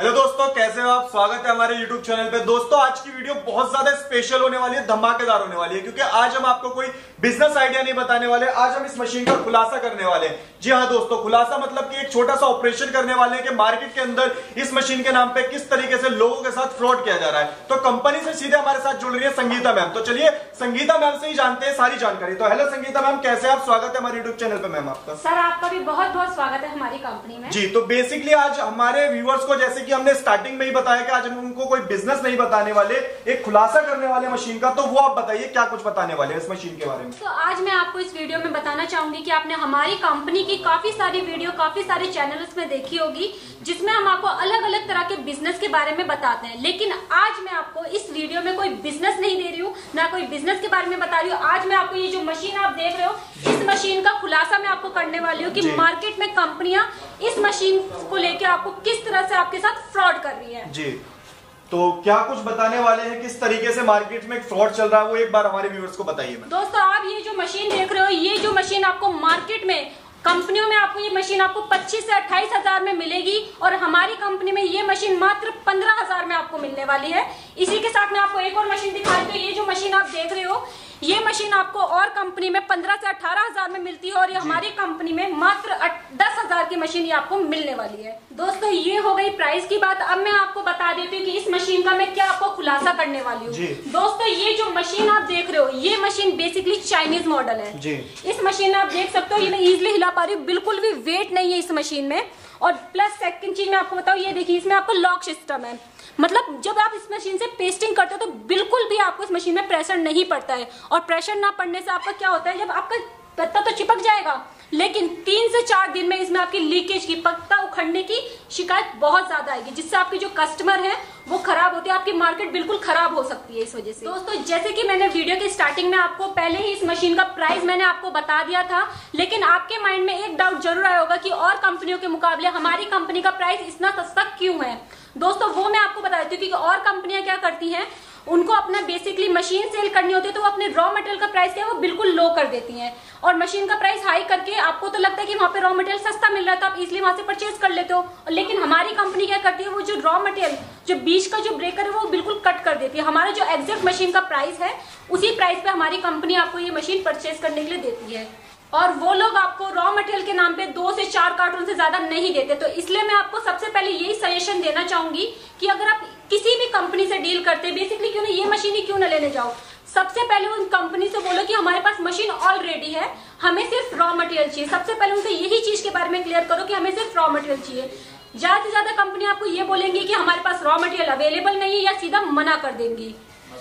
Hello दोस्तों, कैसे हो आप। स्वागत है हमारे YouTube चैनल पे। दोस्तों, आज की वीडियो बहुत ज्यादा स्पेशल होने वाली है, धमाकेदार होने वाली है, क्योंकि आज हम आपको कोई बिजनेस आइडिया नहीं बताने वाले। आज हम इस मशीन का खुलासा करने वाले हैं। जी हाँ दोस्तों, खुलासा मतलब कि एक छोटा सा ऑपरेशन करने वाले हैं कि मार्केट के अंदर इस मशीन के नाम पे किस तरीके से लोगों के साथ फ्रॉड किया जा रहा है। तो कंपनी से सीधे हमारे साथ जुड़ रही है संगीता मैम। तो चलिए संगीता मैम से ही जानते हैं सारी जानकारी। तो हेलो संगीता मैम, कैसे आप। स्वागत है हमारे यूट्यूब चैनल पर मैम आपका। सर आपका भी बहुत बहुत स्वागत है हमारी कंपनी में। जी, तो बेसिकली आज हमारे व्यूअर्स को, जैसे कि हमने स्टार्टिंग में ही बताया कि आज हम उनको कोई बिजनेस नहीं बताने वाले, एक खुलासा करने वाले मशीन का। तो वो आप बताइए क्या कुछ बताने वाले हैं इस मशीन के बारे में। तो आज मैं आपको इस वीडियो में बताना चाहूंगी कि आपने हमारी कंपनी की काफी सारी वीडियो, काफी सारे चैनल्स में देखी होगी, जिसमें हम आपको अलग अलग तरह के बिजनेस के बारे में बताते हैं। लेकिन आज मैं आपको इस वीडियो में कोई बिजनेस नहीं दे रही हूँ, ना कोई बिजनेस के बारे में बता रही हूँ। आज मैं आपको ये जो मशीन आप देख रहे हो, इस मशीन का खुलासा मैं आपको करने वाली हूँ कि मार्केट में कंपनियां इस मशीन को लेकर आपको किस तरह से आपके साथ फ्रॉड कर रही है। जी, तो क्या कुछ बताने वाले हैं, किस तरीके से मार्केट में फ्रॉड चल रहा है, वो एक बार हमारे व्यूअर्स को बताइए। दोस्तों, आप ये जो मशीन देख रहे हो, ये जो मशीन आपको मार्केट में कंपनियों में आपको ये मशीन आपको 25 से 28 हजार में मिलेगी, और हमारी कंपनी में ये मशीन मात्र 15 हजार में आपको मिलने वाली है। इसी के साथ में आपको एक और मशीन दिखाती हूँ। ये जो मशीन आप देख रहे हो, ये मशीन आपको और कंपनी में 15 से 18 हजार में मिलती है, और ये हमारी कंपनी में मात्र 10 हजार की मशीन ये आपको मिलने वाली है। दोस्तों, ये हो गई प्राइस की बात। अब मैं आपको बता देती हूँ कि इस मशीन का मैं क्या आपको खुलासा करने वाली हूँ। दोस्तों, ये जो मशीन आप देख रहे हो, ये मशीन बेसिकली चाइनीज मॉडल है। इस मशीन में आप देख सकते हो, ये मैं इजिली हिला पा रही हूँ, बिल्कुल भी वेट नहीं है इस मशीन में। और प्लस सेकंड चीज मैं आपको बताऊँ, ये देखिए इसमें आपको लॉक सिस्टम है, मतलब जब आप इस मशीन से पेस्टिंग करते हो तो बिल्कुल भी आपको इस मशीन में प्रेशर नहीं पड़ता है। और प्रेशर ना पड़ने से आपका क्या होता है, जब आपका पत्ता तो चिपक जाएगा, लेकिन 3 से 4 दिन में इसमें आपकी लीकेज की, पत्ता उखड़ने की शिकायत बहुत ज्यादा आएगी, जिससे आपके जो कस्टमर है वो खराब होते हैं, आपकी मार्केट बिल्कुल खराब हो सकती है इस वजह से। दोस्तों, जैसे कि मैंने वीडियो के स्टार्टिंग में आपको पहले ही इस मशीन का प्राइस मैंने आपको बता दिया था, लेकिन आपके माइंड में एक डाउट जरूर आया होगा कि और कंपनियों के मुकाबले हमारी कंपनी का प्राइस इतना सस्ता क्यों है। दोस्तों, वो मैं आपको बता देती हूँ, क्योंकि और कंपनियां क्या करती हैं, उनको अपना बेसिकली मशीन सेल करनी होती है, तो वो अपने रॉ मटेरियल का प्राइस क्या है, वो बिल्कुल लो कर देती हैं, और मशीन का प्राइस हाई करके आपको तो लगता है कि वहाँ पे रॉ मटेरियल सस्ता मिल रहा है, तो आप इसलिए वहाँ से परचेज कर लेते हो। लेकिन हमारी कंपनी क्या करती है, वो जो रॉ मटेरियल, जो बीच का जो ब्रेकर है, वो बिल्कुल कट कर देती है। हमारा जो एग्जैक्ट मशीन का प्राइस है, उसी प्राइस पे हमारी कंपनी आपको ये मशीन परचेज करने के लिए देती है, और वो लोग आपको रॉ मटेरियल के नाम पे 2 से 4 कार्टून से ज्यादा नहीं देते। तो इसलिए मैं आपको सबसे पहले यही सजेशन देना चाहूंगी कि अगर आप किसी भी कंपनी से डील करते, बेसिकली क्यों ना ये मशीन ही क्यों ना लेने जाओ, सबसे पहले उन कंपनी से बोलो कि हमारे पास मशीन ऑलरेडी है, हमें सिर्फ रॉ मटेरियल चाहिए। सबसे पहले उनसे यही चीज के बारे में क्लियर करो कि हमें सिर्फ रॉ मटेरियल चाहिए। ज्यादा से ज्यादा कंपनी आपको ये बोलेंगी कि हमारे पास रॉ मटेरियल अवेलेबल नहीं है, या सीधा मना कर देंगी,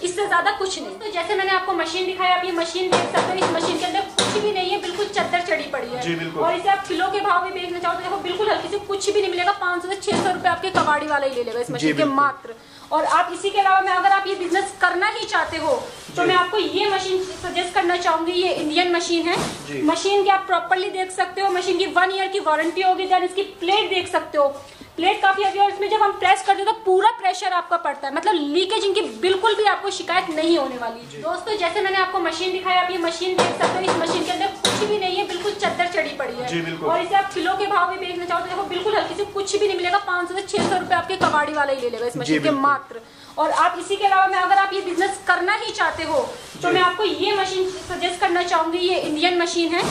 इससे ज्यादा कुछ नहीं। तो जैसे मैंने आपको मशीन दिखाई, आप ये मशीन देख सकते हो, इस मशीन के अंदर कुछ भी नहीं है, बिल्कुल चद्दर चढ़ी पड़ी है। और इसे आप किलो के भाव में बेचना चाहो तो देखो, बिल्कुल हल्की से, कुछ भी नहीं मिलेगा, 500 से 600 रुपए आपके कबाड़ी वाला ही ले लेगा इस मशीन के मात्र। और आप इसी के अलावा, मैं अगर आप ये बिजनेस करना ही चाहते हो, तो मैं आपको ये मशीन सजेस्ट करना चाहूंगी। ये इंडियन मशीन है, मशीन की आप प्रॉपरली देख सकते हो, मशीन की 1 ईयर की वारंटी होगी। देन इसकी प्लेट देख सकते हो, प्लेट काफी अभी, और इसमें जब हम प्रेस करते हैं तो पूरा प्रेशर आपका पड़ता है, मतलब लीकेज इनकी बिल्कुल भी आपको शिकायत नहीं होने वाली। दोस्तों, जैसे मैंने आपको मशीन दिखाया, आप ये मशीन देख सकते हो, इस मशीन के अंदर कुछ भी नहीं है, बिल्कुल चद्दर चढ़ी पड़ी है। और इसे आप किलो के भाव में बेचना चाहो तो देखो, बिल्कुल हल्की से, कुछ भी नहीं मिलेगा, 500 से 600 रुपए आपके कबाड़ी वाला ही ले लेगा इस मशीन के मात्र। और आप इसी के अलावा, मैं अगर आप ये बिजनेस करना ही चाहते हो, तो मैं आपको ये मशीन सजेस्ट करना चाहूंगी। ये इंडियन मशीन है,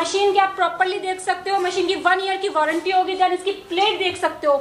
मशीन की आप प्रॉपरली देख सकते हो, मशीन की 1 ईयर की वारंटी होगी। देन इसकी प्लेट देख सकते हो,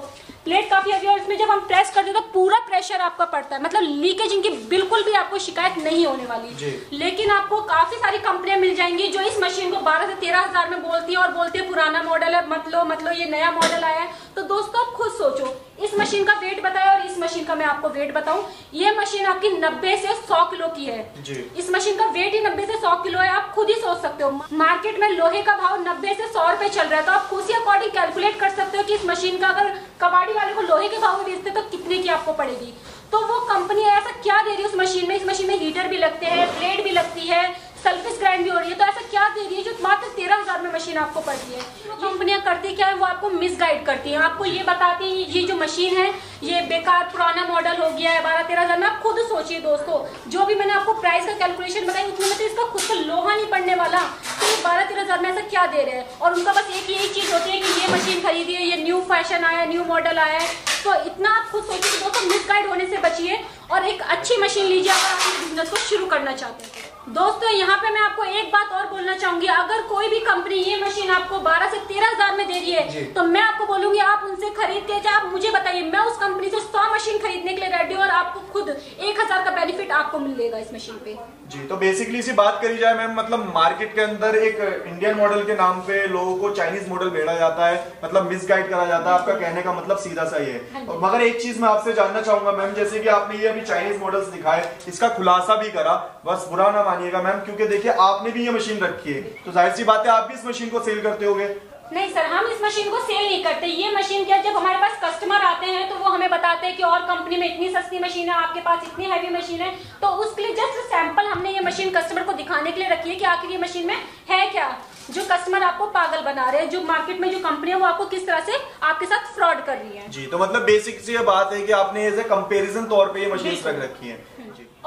प्लेट काफी अभी, और इसमें जब हम प्रेस करते हैं तो पूरा प्रेशर आपका पड़ता है, मतलब लीकेज इनकी बिल्कुल भी आपको शिकायत नहीं होने वाली। लेकिन आपको काफी सारी कंपनियां मिल जाएंगी जो इस मशीन को 12 से 13 हजार में बोलती है, और बोलते हैं पुराना मॉडल है, मतलब ये नया मॉडल आया है। तो दोस्तों, आप खुद सोचो, इस मशीन का वेट बताया, और इस मशीन का मैं आपको वेट बताऊं, ये मशीन आपकी 90 से 100 किलो की है। इस मशीन का वेट ही 90 से 100 किलो है। आप खुद ही सोच सकते हो, मार्केट में लोहे का भाव 90 से 100 रुपए चल रहा है, तो आप उसी अकॉर्डिंग कैलकुलेट कर सकते हो कि इस मशीन का अगर कबाड़ी वाले को लोहे के भाव में बेचते तो कितने की आपको पड़ेगी। तो वो कंपनी ऐसा क्या दे रही है उस मशीन में, इस मशीन में हीटर भी लगते हैं, ब्लेड भी लगती है, सरफेस ग्राइंड भी हो रही है, तो ऐसा क्या दे रही है जो मात्र 13 हजार में मशीन आपको पड़ रही है। तो कंपनियां करती क्या है, वो आपको मिसगाइड करती हैं, आपको ये बताती हैं ये जो मशीन है ये बेकार पुराना मॉडल हो गया है 12-13 हजार में। आप खुद सोचिए दोस्तों, जो भी मैंने आपको प्राइस का कैलकुलेशन बताया, उतने में तो इसका खुद का लोहा नहीं पड़ने वाला, तो 12-13 हज़ार में ऐसा क्या दे रहे हैं, और उनका बस एक यही चीज़ होती है कि ये मशीन खरीदी है, ये न्यू फैशन आया, न्यू मॉडल आया है। तो इतना आप खुद सोचिए दोस्तों, मिसगाइड होने से बचिए और एक अच्छी मशीन लीजिए अगर आप अपने बिजनेस को शुरू करना चाहते हैं। दोस्तों यहाँ पे मैं आपको एक बात और बोलना चाहूंगी, अगर कोई भी कंपनी ये मशीन आपको 12 से 13 हज़ार में दे रही है तो मैं आपको बोलूंगी आप उनसे खरीद के जाए। आप मुझे बताइए, मैं उस कंपनी से 100 मशीन खरीदने के लिए रेडी हूँ और आपको खुद 1000 का बेनिफिट आपको मिलेगा इस मशीन पे। जी तो बेसिकली इसी बात करी जाए मैम, मतलब मार्केट के अंदर एक इंडियन मॉडल के नाम पे लोगों को चाइनीज मॉडल भेजा जाता है, मतलब मिसगाइड करा जाता है। आपका कहने का मतलब सीधा सा ही है। और मगर एक चीज मैं आपसे जानना चाहूंगा मैम, जैसे कि आपने ये अभी चाइनीज मॉडल्स दिखाए, इसका खुलासा भी करा, बस बुरा ना मानिएगा मैम, क्योंकि देखिए आपने भी ये मशीन रखी है तो जाहिर सी बात है आप भी इस मशीन को सेल करते होंगे। नहीं सर, हम इस मशीन को सेल नहीं करते। ये मशीन क्या, जब हमारे पास कस्टमर आते हैं तो वो हमें बताते हैं कि और कंपनी में इतनी सस्ती मशीन है, आपके पास इतनी हैवी मशीन है, तो उसके लिए जस्ट सैंपल हमने ये मशीन कस्टमर को दिखाने के लिए रखी है कि आखिर ये मशीन में है क्या। जो कस्टमर आपको पागल बना रहे हैं, जो मार्केट में जो कंपनी है वो आपको किस तरह से आपके साथ फ्रॉड कर रही है। जी तो मतलब बेसिक सी बात है कि आपने एज ए कंपेरिजन तौर पे ये मशीन रख रखी है।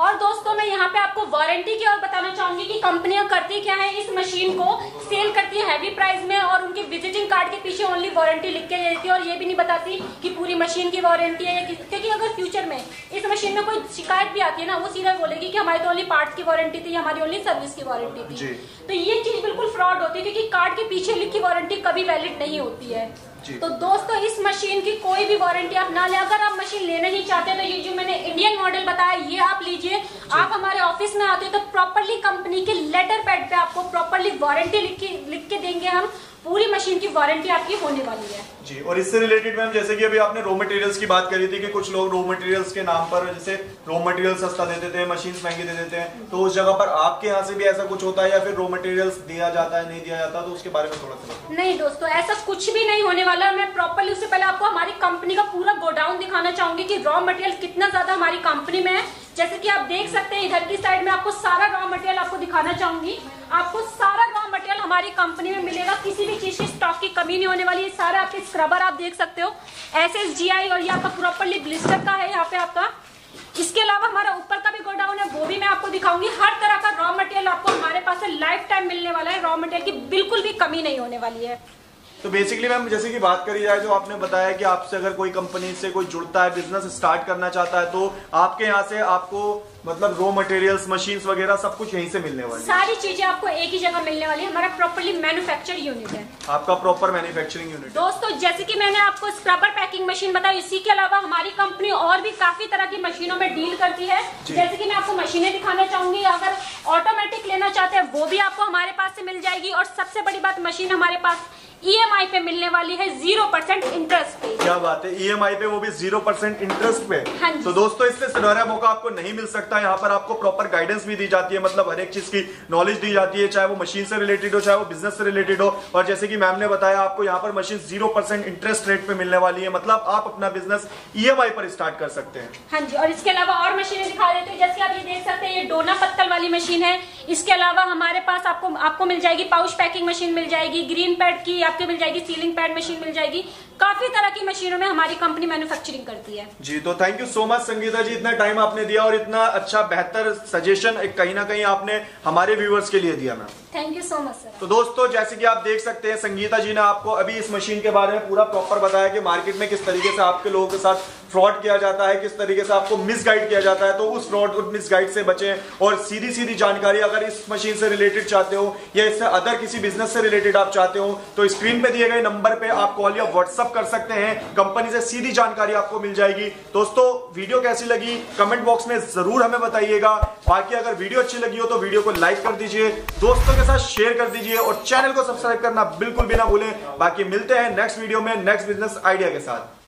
और दोस्तों मैं यहाँ पे आपको वारंटी की और बताना चाहूंगी कि कंपनियां करती क्या है, इस मशीन को सेल करती है हैवी प्राइस में और उनके विजिटिंग कार्ड के पीछे ओनली वारंटी लिख के देती है और ये भी नहीं बताती कि पूरी मशीन की वारंटी है, क्योंकि अगर फ्यूचर में इस मशीन में कोई शिकायत भी आती है ना, वो सीधा बोलेगी कि हमारी तो ओनली पार्ट्स की वारंटी थी, हमारी ओनली सर्विस की वारंटी थी। तो ये चीज बिल्कुल फ्रॉड होती है, क्योंकि कार्ड के पीछे लिखी वारंटी कभी वैलिड नहीं होती है। तो दोस्तों इस मशीन की कोई भी वारंटी आप ना ले। अगर आप मशीन लेना ही चाहते हैं तो ये जो मैंने इंडियन मॉडल बताया ये आप लीजिए। आप हमारे ऑफिस में आते हैं तो प्रॉपर्ली कंपनी के लेटर पैड पे आपको प्रॉपर्ली वारंटी लिख के देंगे हम, पूरी मशीन की वारंटी आपकी होने वाली है। जी और इससे रिलेटेड मैम, जैसे कि अभी आपने रॉ मटेरियल्स की बात करी थी कि कुछ लोग रॉ मटेरियल्स के नाम पर जैसे रॉ मटेरियल सस्ता दे देते हैं, मशीन्स महंगी दे देते हैं, तो उस जगह पर आपके यहाँ से भी ऐसा कुछ होता है या फिर रॉ मटेरियल्स दिया जाता है, नहीं दिया जाता, तो उसके बारे में थोड़ा सा। नहीं दोस्तों ऐसा कुछ भी नहीं होने वाला। मैं प्रॉपरली उससे पहले आपको हमारी कंपनी का पूरा गोडाउन दिखाना चाहूंगी कि रॉ मटेरियल कितना ज्यादा हमारी कंपनी में है। जैसे कि आप देख सकते हैं इधर की साइड में आपको सारा रॉ मटेरियल आपको दिखाना चाहूंगी। आपको सारा रॉ मटेरियल हमारी कंपनी में मिलेगा, किसी भी चीज की स्टॉक की कमी नहीं होने वाली है। सारे आपके स्क्रबर आप देख सकते हो, SSGI, और ये आपका प्रॉपर्ली ब्लिस्टर का है यहाँ पे आपका। इसके अलावा हमारा ऊपर का भी गोडाउन है, वो भी मैं आपको दिखाऊंगी। हर तरह का रॉ मटेरियल आपको हमारे पास से लाइफ टाइम मिलने वाला है, रॉ मटेरियल की बिल्कुल भी कमी नहीं होने वाली है। तो बेसिकली मैम जैसे कि बात करी जाए, जो आपने बताया कि आपसे अगर कोई कंपनी से कोई जुड़ता है, बिजनेस स्टार्ट करना चाहता है, तो आपके यहाँ से आपको मतलब रॉ मटेरियल्स, मशीन्स वगैरह सब कुछ यहीं से मिलने वाली है। सारी चीजें आपको एक ही जगह मिलने वाली है। हमारा प्रॉपर्ली मैन्युफैक्चर यूनिट है, आपका प्रॉपर मैन्युफैक्चरिंग यूनिट। दोस्तों जैसे कि मैंने आपको स्क्रबर पैकिंग मशीन बताई, इसी के अलावा हमारी कंपनी और भी काफी तरह की मशीनों में डील करती है। जैसे कि मैं आपको मशीनें दिखाना चाहूंगी, अगर ऑटोमेटिक लेना चाहते हैं वो भी आपको हमारे पास से मिल जाएगी। और सबसे बड़ी बात, मशीन हमारे पास EMI पे मिलने वाली है, 0% इंटरेस्ट पे। क्या बात है, EMI पे, वो भी 0% इंटरेस्ट पे। तो दोस्तों इससे सुनहरा मौका आपको नहीं मिल सकता। यहाँ पर आपको प्रॉपर गाइडेंस भी दी जाती है, मतलब हर एक चीज की नॉलेज दी जाती है, चाहे वो मशीन से रिलेटेड हो, चाहे वो बिजनेस से रिलेटेड हो। और जैसे कि मैम ने बताया आपको यहाँ पर मशीन 0% इंटरेस्ट रेट पे मिलने वाली है, मतलब आप अपना बिजनेस EMI पर स्टार्ट कर सकते हैं। हाँ जी, और इसके अलावा और मशीनें दिखा देते हैं। जैसे आप ये देख सकते हैं, ये डोना पत्तल वाली मशीन है। इसके अलावा हमारे पास आपको मिल जाएगी पाउच पैकिंग मशीन, मिल जाएगी ग्रीन पैड की आपको मिल जाएगी, सीलिंग पैड मशीन मिल जाएगी। काफी तरह की मशीनों में हमारी कंपनी मैन्युफैक्चरिंग करती है। जी तो thank you so much Sangeeta ji, इतना टाइम आपने दिया और इतना अच्छा बेहतर सजेशन कहीं ना कहीं आपने हमारे व्यूअर्स के लिए दिया ma'am, thank you so much sir. तो दोस्तों जैसे कि आप देख सकते हैं, संगीता जी ने आपको अभी इस मशीन के बारे में पूरा प्रॉपर बताया कि मार्केट में किस तरीके से आपके लोगों के साथ फ्रॉड किया जाता है, किस तरीके से आपको मिसगाइड किया जाता है। तो उस फ्रॉड और मिसगाइड से बचें। और सीधी सीधी जानकारी अगर इस मशीन से रिलेटेड चाहते हो या इससे अदर किसी बिजनेस से रिलेटेड आप चाहते हो तो स्क्रीन पे दिए गए नंबर पे आप कॉल या व्हाट्सअप कर सकते हैं, कंपनी से सीधी जानकारी आपको मिल जाएगी। दोस्तों वीडियो कैसी लगी कमेंट बॉक्स में जरूर हमें बताइएगा। बाकी अगर वीडियो अच्छी लगी हो तो वीडियो को लाइक कर दीजिए, दोस्तों के साथ शेयर कर दीजिए और चैनल को सब्सक्राइब करना बिल्कुल भी ना भूलें। बाकी मिलते हैं नेक्स्ट वीडियो में नेक्स्ट बिजनेस आइडिया के साथ।